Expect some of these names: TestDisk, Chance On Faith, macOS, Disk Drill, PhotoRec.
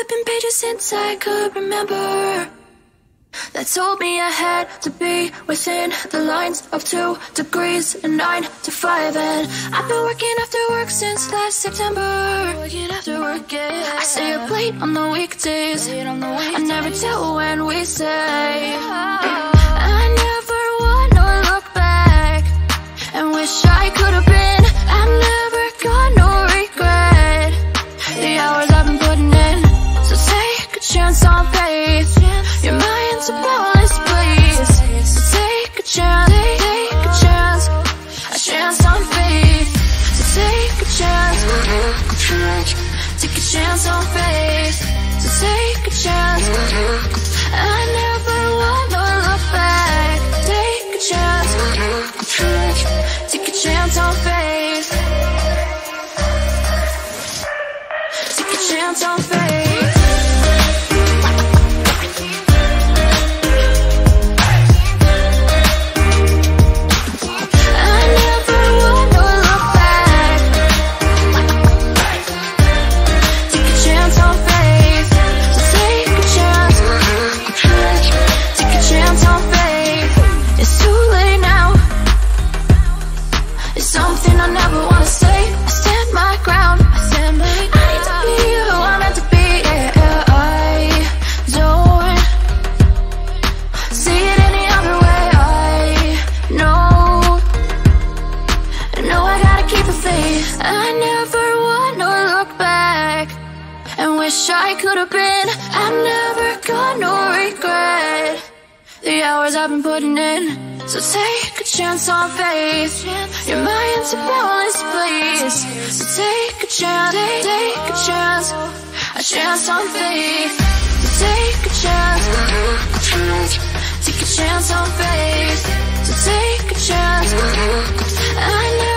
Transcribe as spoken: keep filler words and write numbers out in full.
flipping pages since I could remember, that told me I had to be within the lines of two degrees and nine to five. And I've been working after work since last September. Working after work, yeah. I stay up late on the weekdays. Late on the weekdays. I never tell when we say. I never wanna look back and wish I could have been. I never got no regret. The hours I've been putting in. So take a chance on faith. Your mind's a powerless place. So take a chance, take a chance, a chance on faith. So take a chance, take a chance on faith. So take a chance. I never wanna look back. Take a chance, take a chance on faith. Take a chance on faith. I could have been. I've never got no regret. The hours I've been putting in. So take a chance on faith. Your mind's a powerless place. So take a chance, take a chance, a chance on faith. So take a chance, take a chance on faith. So take a chance. I know.